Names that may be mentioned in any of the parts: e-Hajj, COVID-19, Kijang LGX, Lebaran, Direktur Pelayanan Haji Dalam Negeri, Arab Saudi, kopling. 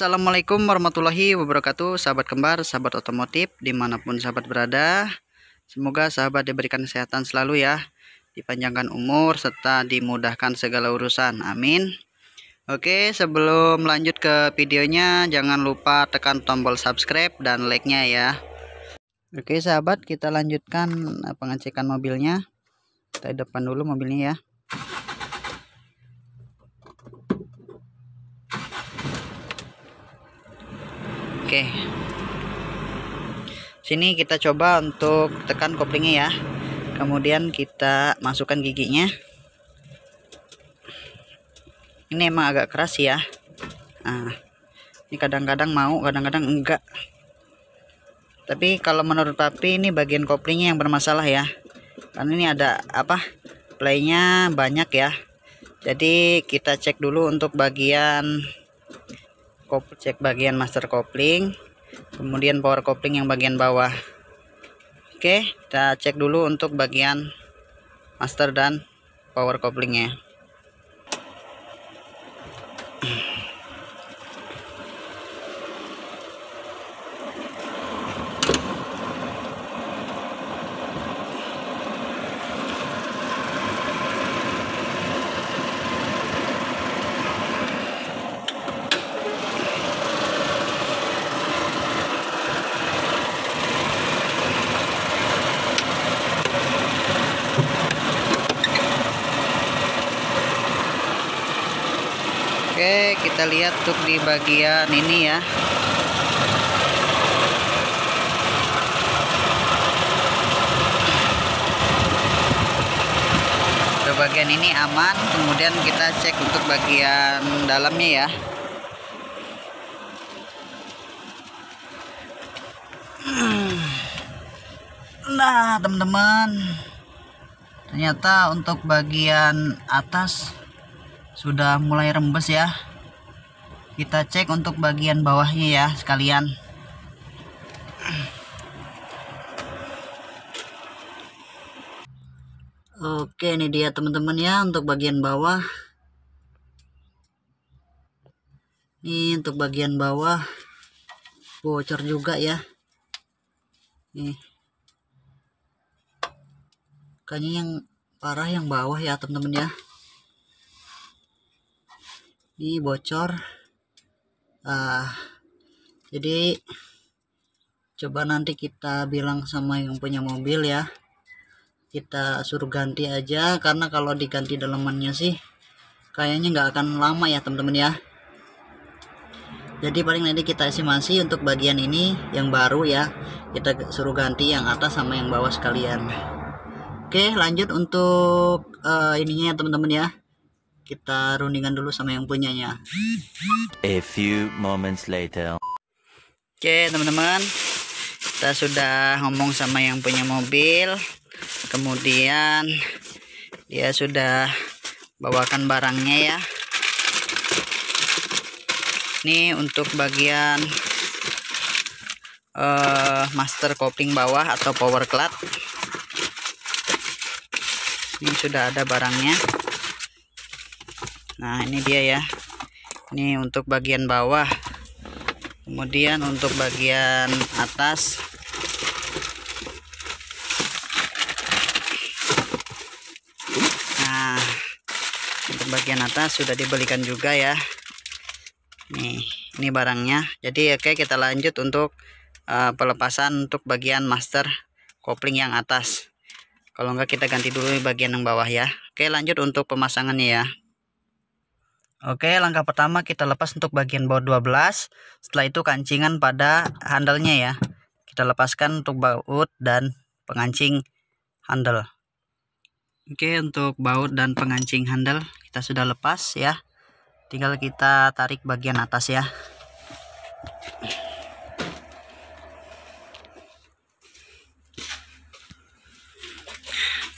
Assalamualaikum warahmatullahi wabarakatuh, sahabat kembar, sahabat otomotif dimanapun sahabat berada. Semoga sahabat diberikan kesehatan selalu ya, dipanjangkan umur serta dimudahkan segala urusan, amin. Oke, sebelum lanjut ke videonya jangan lupa tekan tombol subscribe dan like nya ya. Oke sahabat, kita lanjutkan pengecekan mobilnya. Kita depan dulu mobilnya ya. Oke, sini kita coba untuk tekan koplingnya ya, kemudian kita masukkan giginya. Ini emang agak keras ya, nah, ini kadang-kadang mau, kadang-kadang enggak. Tapi kalau menurut papi ini bagian koplingnya yang bermasalah ya, karena ini ada playnya banyak ya. Jadi kita cek dulu untuk bagian cek bagian master kopling, kemudian power kopling yang bagian bawah. Oke, kita cek dulu untuk bagian master dan power koplingnya. Oke, kita lihat untuk di bagian ini ya. Ke bagian ini aman, kemudian kita cek untuk bagian dalamnya ya. Nah, teman-teman, ternyata untuk bagian atas sudah mulai rembes ya. Kita cek untuk bagian bawahnya ya sekalian. Oke, ini dia teman-teman ya untuk bagian bawah. Ini untuk bagian bawah bocor juga ya. Nih, kayaknya yang parah yang bawah ya teman-teman ya. Ini bocor, jadi coba nanti kita bilang sama yang punya mobil ya, kita suruh ganti aja, karena kalau diganti dalemannya sih kayaknya nggak akan lama ya teman-teman ya. Jadi paling nanti kita estimasi untuk bagian ini yang baru ya, kita suruh ganti yang atas sama yang bawah sekalian. Oke, lanjut untuk ininya ya teman-teman ya, kita rundingan dulu sama yang punyanya. A few moments later. Oke teman-teman, kita sudah ngomong sama yang punya mobil, kemudian dia sudah bawakan barangnya ya. Ini untuk bagian master kopling bawah atau power clutch. Ini sudah ada barangnya. Nah, ini dia ya. Ini untuk bagian bawah. Kemudian untuk bagian atas. Nah, untuk bagian atas sudah dibelikan juga ya. Nih, ini barangnya. Jadi oke, kita lanjut untuk pelepasan untuk bagian master kopling yang atas. Kalau enggak kita ganti dulu bagian yang bawah ya. Oke, lanjut untuk pemasangannya ya. Oke, langkah pertama kita lepas untuk bagian baut 12. Setelah itu kancingan pada handalnya ya. Kita lepaskan untuk baut dan pengancing handle. Oke, untuk baut dan pengancing handle kita sudah lepas ya. Tinggal kita tarik bagian atas ya.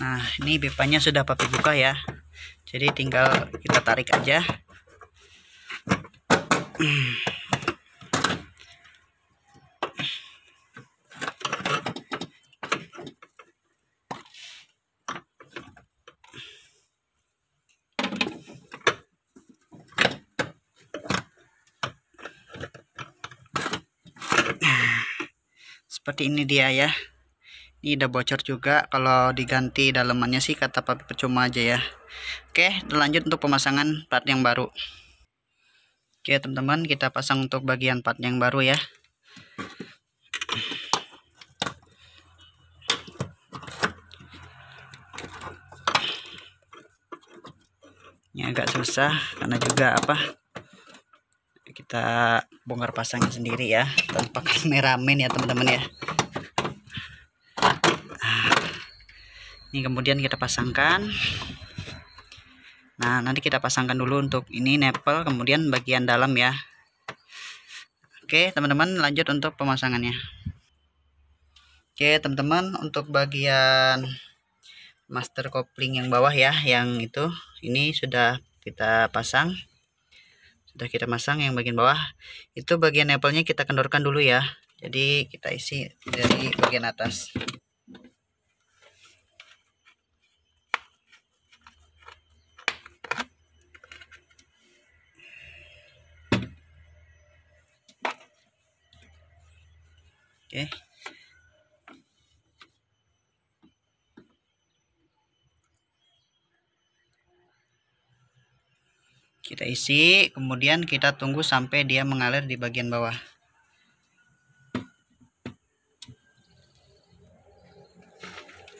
Nah, ini pipanya sudah papi buka ya. Jadi tinggal kita tarik aja. Seperti ini dia ya. Ini udah bocor juga, kalau diganti dalemannya sih kata papi percuma aja ya. Oke, lanjut untuk pemasangan part yang baru. Oke teman-teman, kita pasang untuk bagian part yang baru ya. Ini agak susah karena juga apa, kita bongkar pasangnya sendiri ya tanpa kameramen ya teman-teman ya. Ini kemudian kita pasangkan. Nah, nanti kita pasangkan dulu untuk ini nempel, kemudian bagian dalam ya. Oke teman-teman, lanjut untuk pemasangannya. Oke teman-teman, untuk bagian master kopling yang bawah ya, yang itu, ini sudah kita pasang. Sudah kita pasang yang bagian bawah. Itu bagian nempelnya kita kendorkan dulu ya. Jadi kita isi dari bagian atas. Oke. Kita isi, kemudian kita tunggu sampai dia mengalir di bagian bawah.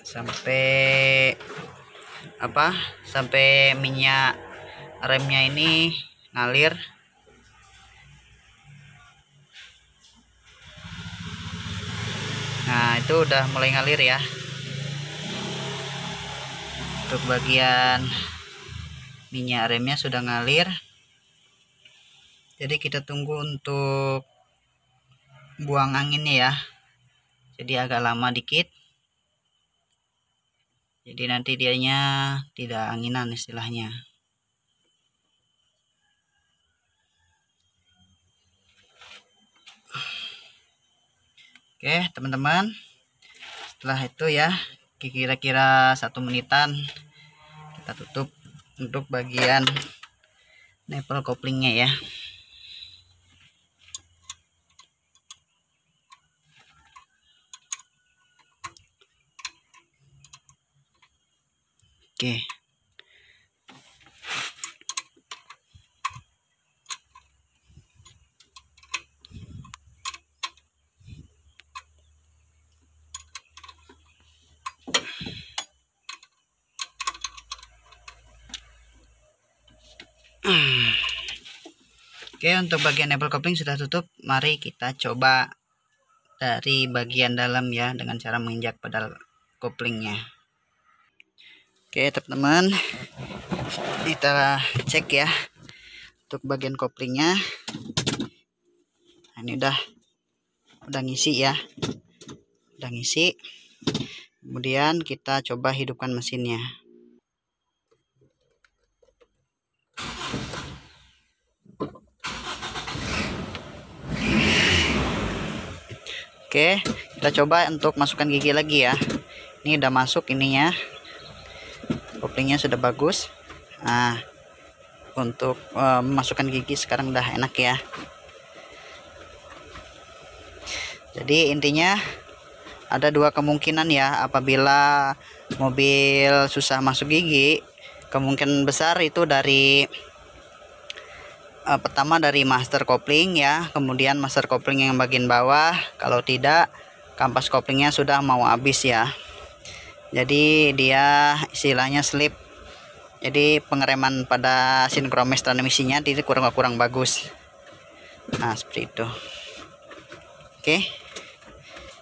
Sampai apa? Sampai minyak remnya ini ngalir. Nah, itu udah mulai ngalir ya. Untuk bagian minyak remnya sudah ngalir. Jadi kita tunggu untuk buang anginnya ya. Jadi agak lama dikit. Jadi nanti dianya tidak anginan istilahnya. Oke teman-teman, setelah itu ya kira-kira 1 menitan kita tutup untuk bagian nempel koplingnya ya. Oke. Oke, untuk bagian nempel kopling sudah tutup. Mari kita coba dari bagian dalam ya, dengan cara menginjak pedal koplingnya. Oke teman-teman, kita cek ya untuk bagian koplingnya. Nah, ini udah ngisi ya, udah ngisi. Kemudian kita coba hidupkan mesinnya. Oke, kita coba untuk masukkan gigi lagi ya. Ini udah masuk ininya, koplingnya sudah bagus. Nah, untuk memasukkan gigi sekarang udah enak ya. Jadi intinya ada 2 kemungkinan ya. Apabila mobil susah masuk gigi, kemungkinan besar itu dari pertama dari master kopling ya, kemudian master kopling yang bagian bawah. Kalau tidak, kampas koplingnya sudah mau habis ya. Jadi dia istilahnya slip. Jadi pengereman pada sinkromes transmisinya tidak kurang bagus. Nah, seperti itu. Oke.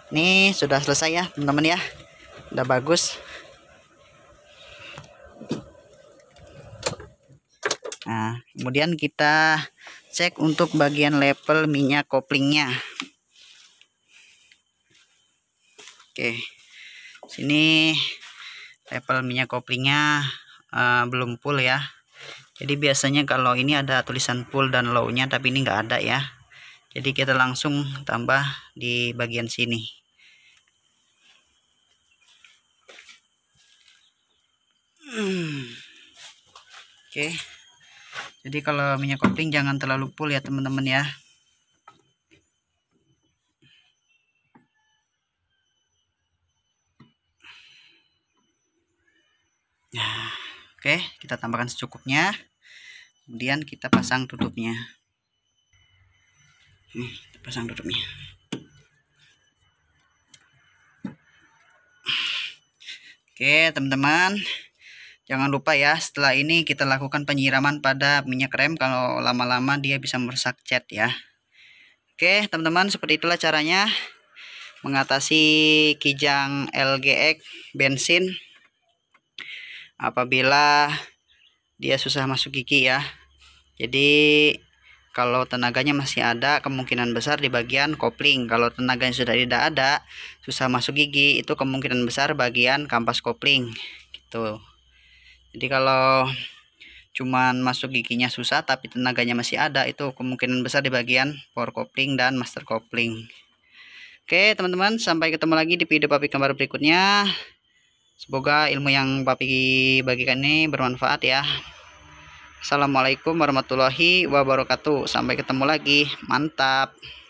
Ini sudah selesai ya, teman-teman ya. Udah bagus. Nah, kemudian kita cek untuk bagian level minyak koplingnya. Oke, sini level minyak koplingnya belum full ya. Jadi biasanya kalau ini ada tulisan full dan low-nya, tapi ini nggak ada ya. Jadi kita langsung tambah di bagian sini. Oke. Jadi kalau minyak kopling jangan terlalu full ya teman-teman ya. Nah, oke, kita tambahkan secukupnya. Kemudian kita pasang tutupnya. Nih, kita pasang tutupnya. Oke, teman-teman, jangan lupa ya, setelah ini kita lakukan penyiraman pada minyak rem. Kalau lama-lama dia bisa merusak cat ya. Oke, teman-teman, seperti itulah caranya mengatasi Kijang LGX bensin apabila dia susah masuk gigi ya. Jadi kalau tenaganya masih ada, kemungkinan besar di bagian kopling. Kalau tenaganya sudah tidak ada, susah masuk gigi, itu kemungkinan besar bagian kampas kopling gitu. Jadi kalau cuman masuk giginya susah tapi tenaganya masih ada, itu kemungkinan besar di bagian power kopling dan master kopling. Oke teman-teman, sampai ketemu lagi di video Papi gambar berikutnya. Semoga ilmu yang Papi bagikan ini bermanfaat ya. Assalamualaikum warahmatullahi wabarakatuh. Sampai ketemu lagi. Mantap.